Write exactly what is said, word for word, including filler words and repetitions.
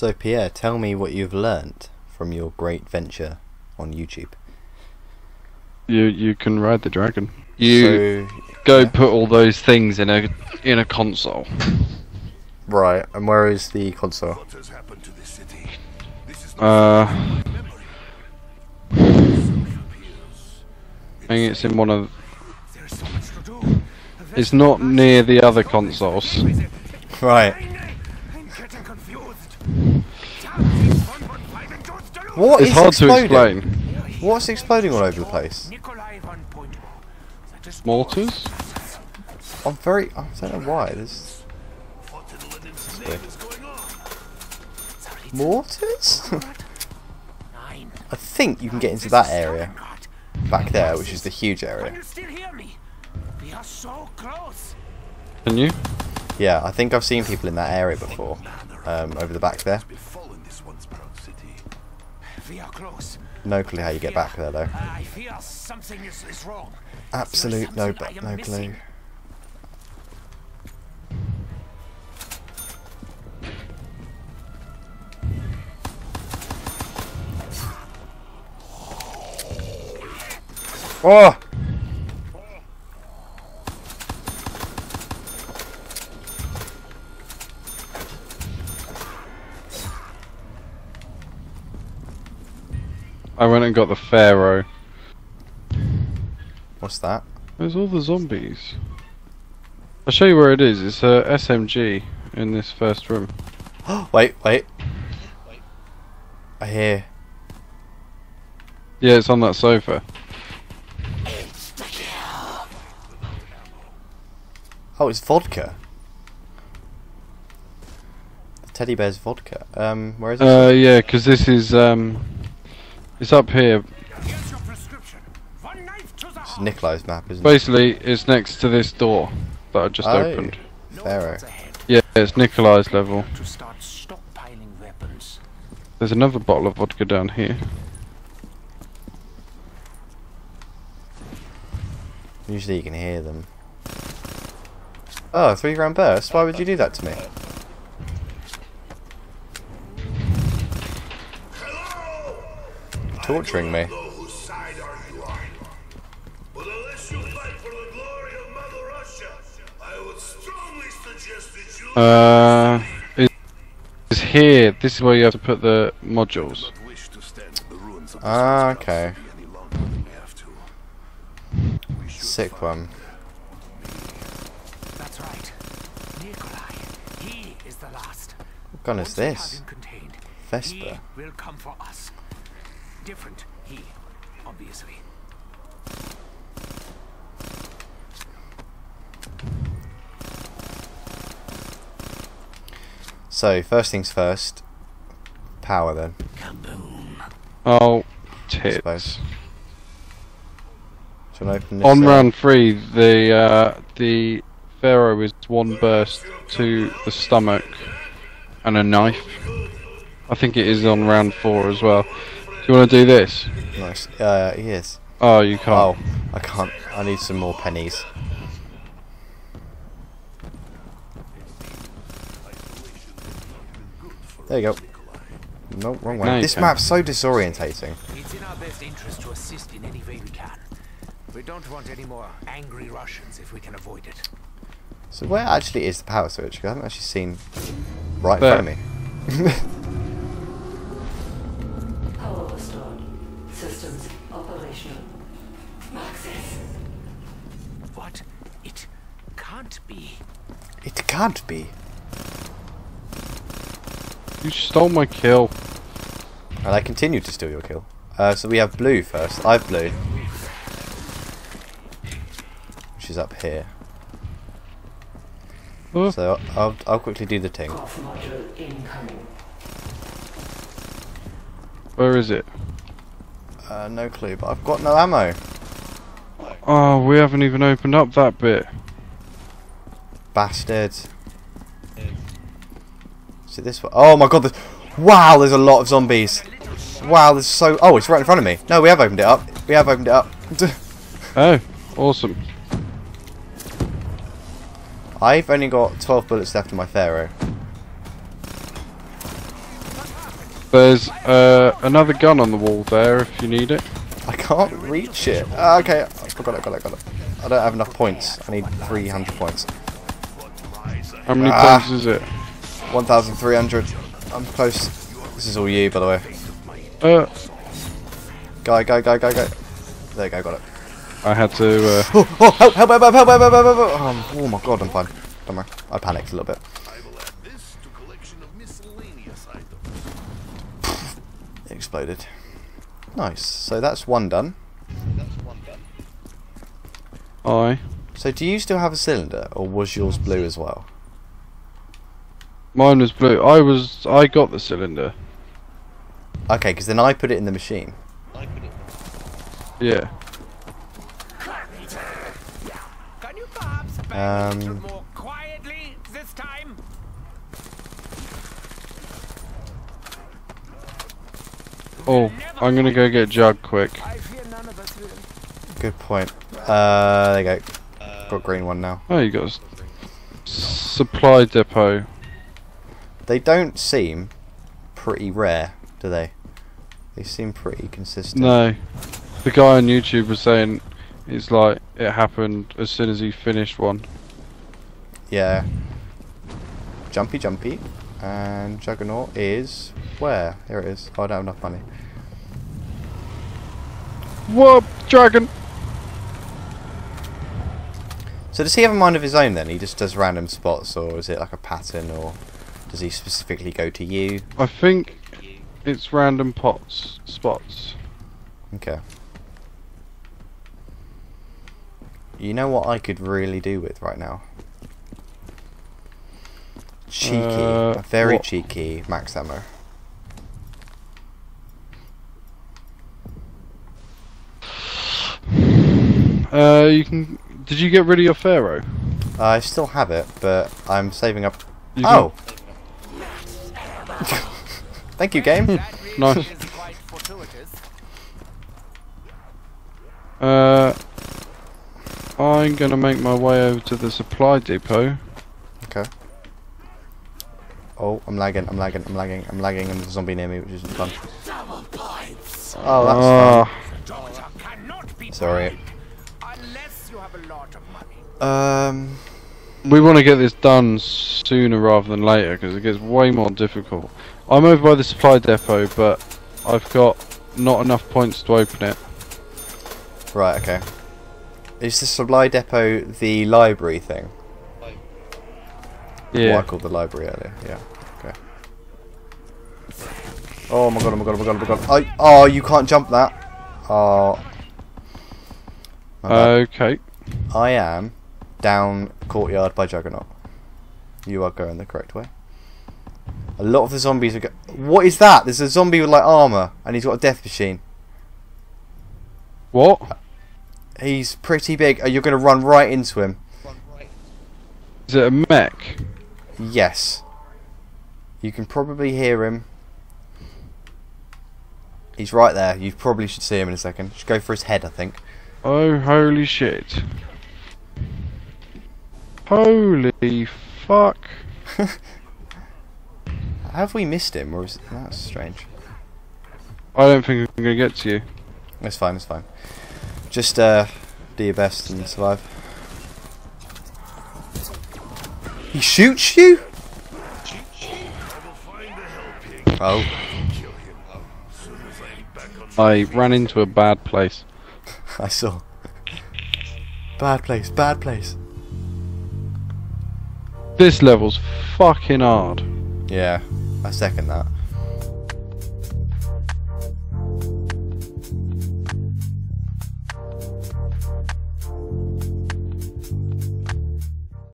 So Pierre, tell me what you've learnt from your great venture on YouTube. You you can ride the dragon. You so, go yeah. put all those things in a in a console. Right, and where is the console? What has happened to this city? This is not uh, I think it's in one of. It's not near the other consoles. Right. What it's is hard exploding? to explain. What's exploding all over the place? Mortars? I'm very. I don't know why. There's. Mortars? I think you can get into that area. Back there, which is the huge area. Can you? Yeah, I think I've seen people in that area before. Um, over the back there. No clue how you get back there though. Absolute no, no clue. Oh! I went and got the Pharaoh. What's that? There's all the zombies. I'll show you where it is. It's a S M G in this first room. wait, wait. Wait. I hear. Yeah, it's on that sofa. Oh, it's vodka. The teddy bear's vodka. Um, where is it? Uh, yeah, because this is um, it's up here. It's Nikolai's map, isn't it? Basically, it's next to this door that I just oh. opened. Pharaoh. Yeah, it's Nikolai's level. There's another bottle of vodka down here. Usually, you can hear them. Oh, three round burst? Why would you do that to me? You're torturing me. Whose side are you on? But unless you fight for the glory of Mother Russia, I would strongly suggest that you. Uh, it's here. This is where you have to put the modules. Ah, okay. Sick one. What gun is this? Vesper. Will come for us. Different he, obviously. So first things first. Power then. Kaboom. Oh, tits. Should I open this on round three, the uh, the Pharaoh is one burst to the stomach. And a knife. I think it is on round four as well. Do you want to do this? Nice. Uh, yes. Oh, you can't. Oh, I can't. I need some more pennies. There you go. No, wrong way. No, this map's so disorientating. It's in our best interest to assist in any way we can. We don't want any more angry Russians if we can avoid it. So where actually is the power switch? Because I haven't actually seen right there. in front of me. Power restored. Systems operational. Access. What? It can't be. It can't be. You stole my kill. And I continued to steal your kill. Uh, so we have blue first. I have blue. Which is up here. So I'll, I'll quickly do the thing. Where is it? Uh, no clue, but I've got no ammo. Oh, we haven't even opened up that bit. Bastards. Is it this one? Oh my god, there's, wow, there's a lot of zombies. Wow, there's so... Oh, it's right in front of me. No, we have opened it up. We have opened it up. Oh, awesome. I've only got twelve bullets left in my Pharaoh. There's uh, another gun on the wall there if you need it. I can't reach it. Ah, okay, I got it, got it, got it. I don't have enough points. I need three hundred points. How many ah, points is it? one thousand three hundred. I'm close. This is all you, by the way. Uh. Go, go, go, go, go. There you go, got it. I had to. Uh... Oh, oh, help, help, help, help, help, help, help, help, help. Um, oh my god, I'm fine. Don't worry. I panicked a little bit. It exploded. Nice. So that's one done. Aye. So do you still have a cylinder, or was yours blue as well? Mine was blue. I was. I got the cylinder. Okay, because then I put it in the machine. I put it. Yeah. Um. Oh, I'm gonna go get Jug quick. Good point. Uh, there you go. Got a green one now. Oh, you got a s supply depot. They don't seem pretty rare, do they? They seem pretty consistent. No. The guy on YouTube was saying it's like it happened as soon as he finished one. Yeah. Jumpy Jumpy. And Juggernaut is where? Here it is. Oh, I don't have enough money. Whoop! Dragon! So does he have a mind of his own then? He just does random spots, or is it like a pattern, or does he specifically go to you? I think it's random pots spots. Okay. You know what I could really do with right now? Cheeky, uh, a very what? cheeky max ammo. Uh, you can. Did you get rid of your Pharaoh? Uh, I still have it, but I'm saving up. You oh! Thank you, game. Nice. Uh, I'm gonna make my way over to the supply depot. Okay. Oh, I'm lagging, I'm lagging, I'm lagging, I'm lagging, and there's a zombie near me, which isn't fun. Oh, that's uh, fun. Sorry. Um, we want to get this done sooner rather than later, because it gets way more difficult. I'm over by the supply depot, but I've got not enough points to open it. Right, okay. Is the supply depot the library thing? Yeah. What I called the library earlier, yeah. Okay. Oh my god, oh my god, oh my god, oh my god. Oh, oh you can't jump that. Oh. Okay. I am down courtyard by Juggernaut. You are going the correct way. A lot of the zombies are go- What is that? There's a zombie with like armour, and he's got a death machine. What? He's pretty big. Oh, you're going to run right into him. Is it a mech? Yes. You can probably hear him. He's right there. You probably should see him in a second. Just go for his head, I think. Oh, holy shit. Holy fuck. Have we missed him, or is it... That's strange. I don't think I'm going to get to you. It's fine, it's fine. Just uh, do your best and survive. He shoots you? Oh. I ran into a bad place. I saw. Bad place, bad place. This level's fucking hard. Yeah, I second that.